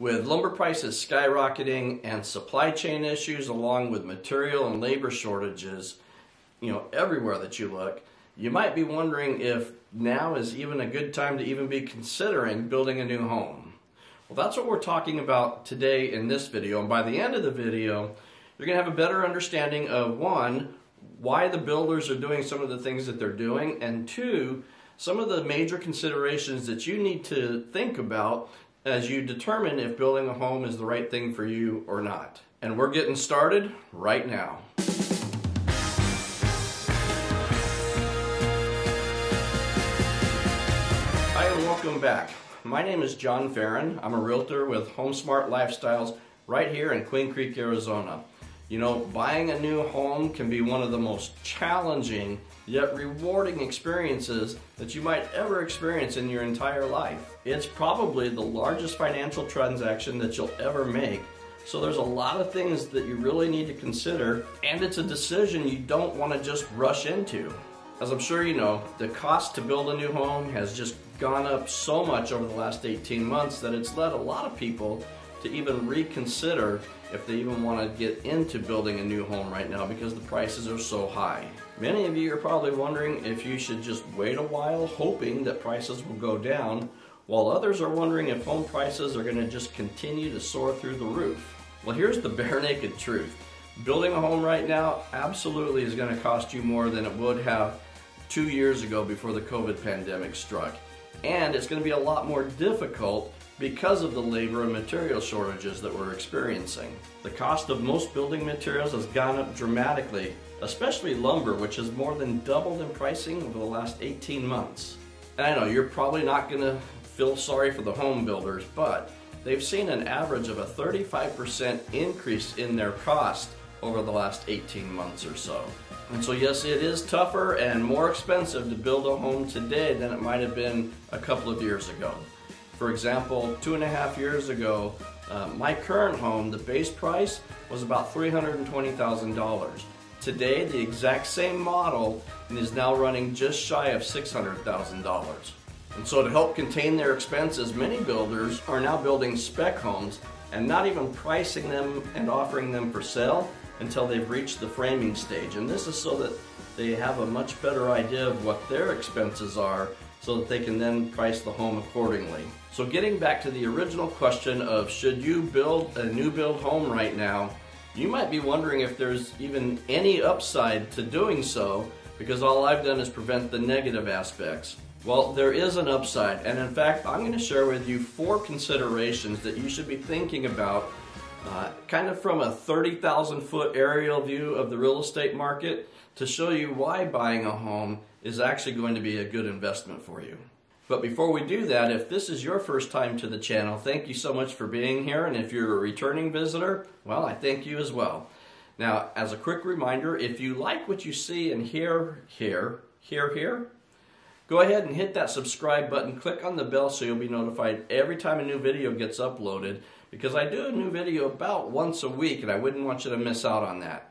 With lumber prices skyrocketing and supply chain issues, along with material and labor shortages, everywhere that you look, you might be wondering if now is even a good time to even be considering building a new home. Well, that's what we're talking about today in this video. And by the end of the video, you're going to have a better understanding of, one, why the builders are doing some of the things that they're doing, and two, some of the major considerations that you need to think about as you determine if building a home is the right thing for you or not. And we're getting started right now. Hi and welcome back. My name is John Ferrin. I'm a realtor with HomeSmart Lifestyles right here in Queen Creek, Arizona. You know, buying a new home can be one of the most challenging yet rewarding experiences that you might ever experience in your entire life. It's probably the largest financial transaction that you'll ever make, so there's a lot of things that you really need to consider, and it's a decision you don't want to just rush into. As I'm sure you know, the cost to build a new home has just gone up so much over the last 18 months that it's led a lot of people to even reconsider if they even want to get into building a new home right now because the prices are so high. Many of you are probably wondering if you should just wait a while, hoping that prices will go down, while others are wondering if home prices are going to just continue to soar through the roof. Well, here's the bare naked truth. Building a home right now absolutely is going to cost you more than it would have 2 years ago before the COVID pandemic struck. And it's going to be a lot more difficult because of the labor and material shortages that we're experiencing. The cost of most building materials has gone up dramatically, especially lumber, which has more than doubled in pricing over the last 18 months. And I know you're probably not going to feel sorry for the home builders, but they've seen an average of a 35% increase in their cost over the last 18 months or so. And so yes, it is tougher and more expensive to build a home today than it might have been a couple of years ago. For example, 2.5 years ago, my current home, the base price was about $320,000. Today, the exact same model is now running just shy of $600,000. And so to help contain their expenses, many builders are now building spec homes and not even pricing them and offering them for sale until they've reached the framing stage. And this is so that they have a much better idea of what their expenses are so that they can then price the home accordingly. So getting back to the original question of should you build a new build home right now, you might be wondering if there's even any upside to doing so because all I've done is prevent the negative aspects. Well, there is an upside, and in fact, I'm gonna share with you 4 considerations that you should be thinking about kind of from a 30,000 foot aerial view of the real estate market to show you why buying a home is actually going to be a good investment for you. But before we do that, if this is your first time to the channel, thank you so much for being here, and if you're a returning visitor, well, I thank you as well. Now, as a quick reminder, if you like what you see and hear here, go ahead and hit that subscribe button, click on the bell so you'll be notified every time a new video gets uploaded, because I do a new video about once a week and I wouldn't want you to miss out on that.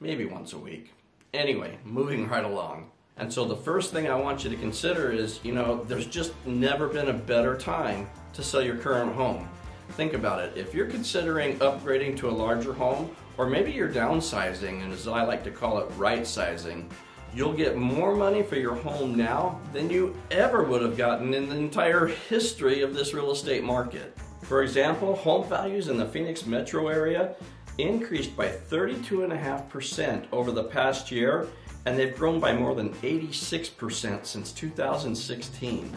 Maybe once a week. Anyway, moving right along. And so the first thing I want you to consider is, there's just never been a better time to sell your current home. Think about it. If you're considering upgrading to a larger home, or maybe you're downsizing, and as I like to call it, right sizing, you'll get more money for your home now than you ever would have gotten in the entire history of this real estate market. For example, home values in the Phoenix Metro Area increased by 32.5% over the past year, and they've grown by more than 86% since 2016.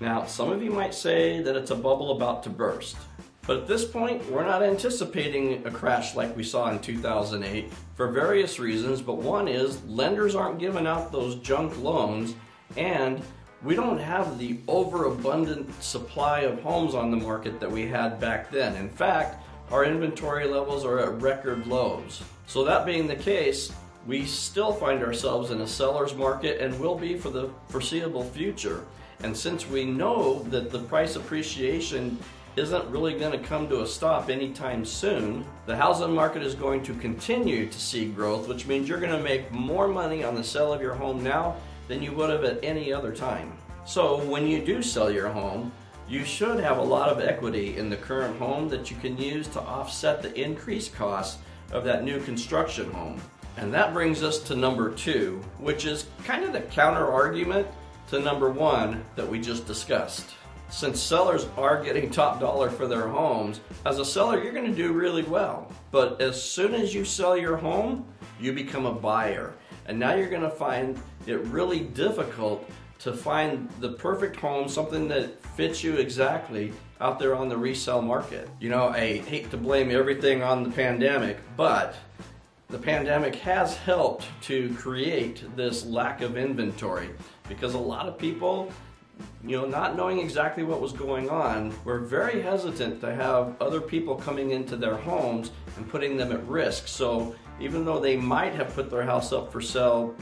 Now, some of you might say that it's a bubble about to burst, but at this point, we're not anticipating a crash like we saw in 2008 for various reasons, but one is lenders aren't giving out those junk loans, and we don't have the overabundant supply of homes on the market that we had back then. In fact, our inventory levels are at record lows. So that being the case, we still find ourselves in a seller's market and will be for the foreseeable future. And since we know that the price appreciation isn't really going to come to a stop anytime soon, the housing market is going to continue to see growth, which means you're going to make more money on the sale of your home now than you would have at any other time. So when you do sell your home, You should have a lot of equity in the current home that you can use to offset the increased costs of that new construction home. And that brings us to number two, which is kind of the counter argument to number one that we just discussed. Since sellers are getting top dollar for their homes, as a seller you're going to do really well. But as soon as you sell your home, you become a buyer. And now you're going to find it really difficult to find the perfect home, something that fits you exactly out there on the resale market. You know, I hate to blame everything on the pandemic, but the pandemic has helped to create this lack of inventory because a lot of people, you know, not knowing exactly what was going on, were very hesitant to have other people coming into their homes and putting them at risk. So even though they might have put their house up for sale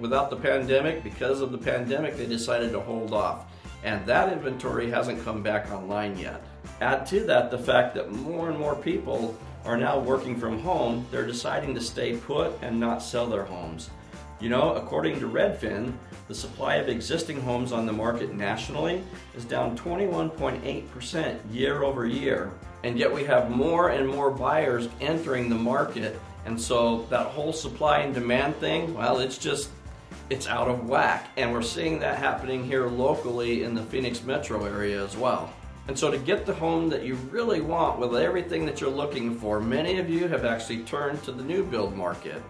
without the pandemic, because of the pandemic they decided to hold off. And that inventory hasn't come back online yet. Add to that the fact that more and more people are now working from home. They're deciding to stay put and not sell their homes. You know, according to Redfin, the supply of existing homes on the market nationally is down 21.8% year over year. And yet we have more and more buyers entering the market. And so that whole supply and demand thing, well, it's out of whack. And we're seeing that happening here locally in the Phoenix Metro Area as well. And so to get the home that you really want with everything that you're looking for, many of you have actually turned to the new build market.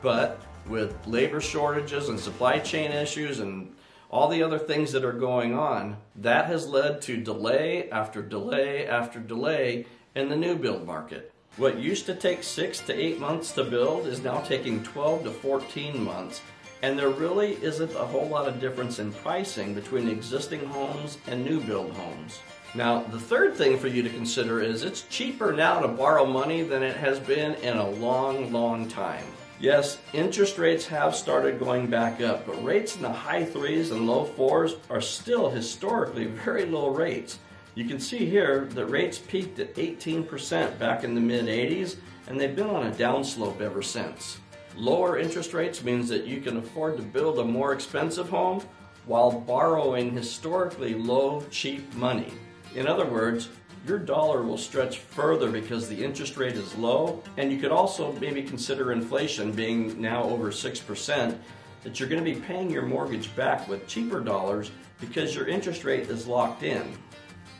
But with labor shortages and supply chain issues and all the other things that are going on, that has led to delay after delay after delay in the new build market. What used to take 6 to 8 months to build is now taking 12 to 14 months. And there really isn't a whole lot of difference in pricing between existing homes and new build homes. Now, the third thing for you to consider is it's cheaper now to borrow money than it has been in a long, long time. Yes, interest rates have started going back up, but rates in the high 3s and low 4s are still historically very low rates. You can see here that rates peaked at 18% back in the mid-'80s, and they've been on a downslope ever since. Lower interest rates means that you can afford to build a more expensive home while borrowing historically low, cheap money. In other words, your dollar will stretch further because the interest rate is low, and you could also maybe consider inflation being now over 6%, that you're going to be paying your mortgage back with cheaper dollars because your interest rate is locked in.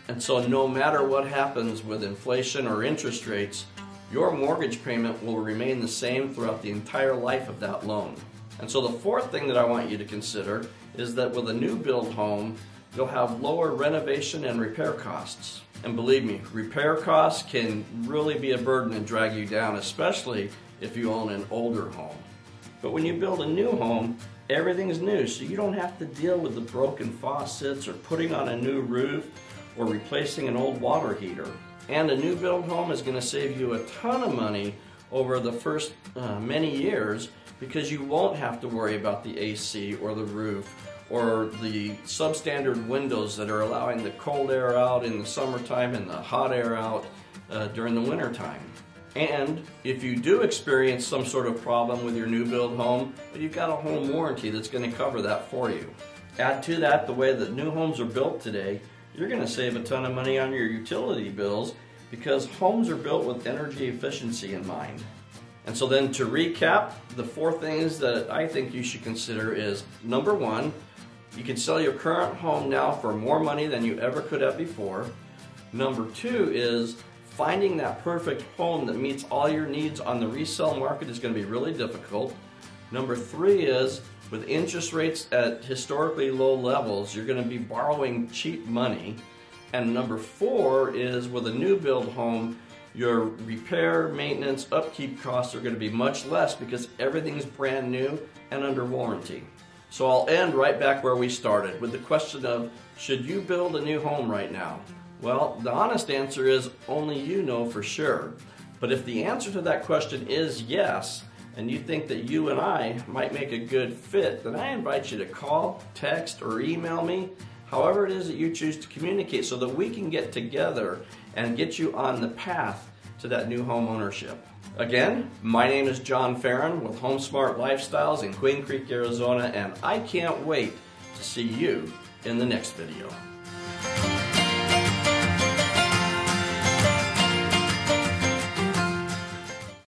And so no matter what happens with inflation or interest rates, your mortgage payment will remain the same throughout the entire life of that loan. And so the fourth thing that I want you to consider is that with a new build home, you'll have lower renovation and repair costs. And believe me, repair costs can really be a burden and drag you down, especially if you own an older home. But when you build a new home, everything's new, so you don't have to deal with the broken faucets or putting on a new roof or replacing an old water heater. And a new build home is going to save you a ton of money over the first many years because you won't have to worry about the AC or the roof or the substandard windows that are allowing the cold air out in the summertime and the hot air out during the wintertime. And if you do experience some sort of problem with your new build home, you've got a home warranty that's going to cover that for you. Add to that the way that new homes are built today, you're going to save a ton of money on your utility bills because homes are built with energy efficiency in mind. And so then to recap, the four things that I think you should consider is, number one, you can sell your current home now for more money than you ever could have before. Number two is finding that perfect home that meets all your needs on the resale market is going to be really difficult. Number three is, with interest rates at historically low levels, you're going to be borrowing cheap money. And number four is, with a new build home, your repair, maintenance, upkeep costs are going to be much less because everything's brand new and under warranty. So I'll end right back where we started with the question of, should you build a new home right now? Well, the honest answer is only you know for sure. But if the answer to that question is yes, and you think that you and I might make a good fit, then I invite you to call, text, or email me, however it is that you choose to communicate, so that we can get together and get you on the path to that new home ownership. Again, my name is John Ferrin with HomeSmart Lifestyles in Queen Creek, Arizona, and I can't wait to see you in the next video.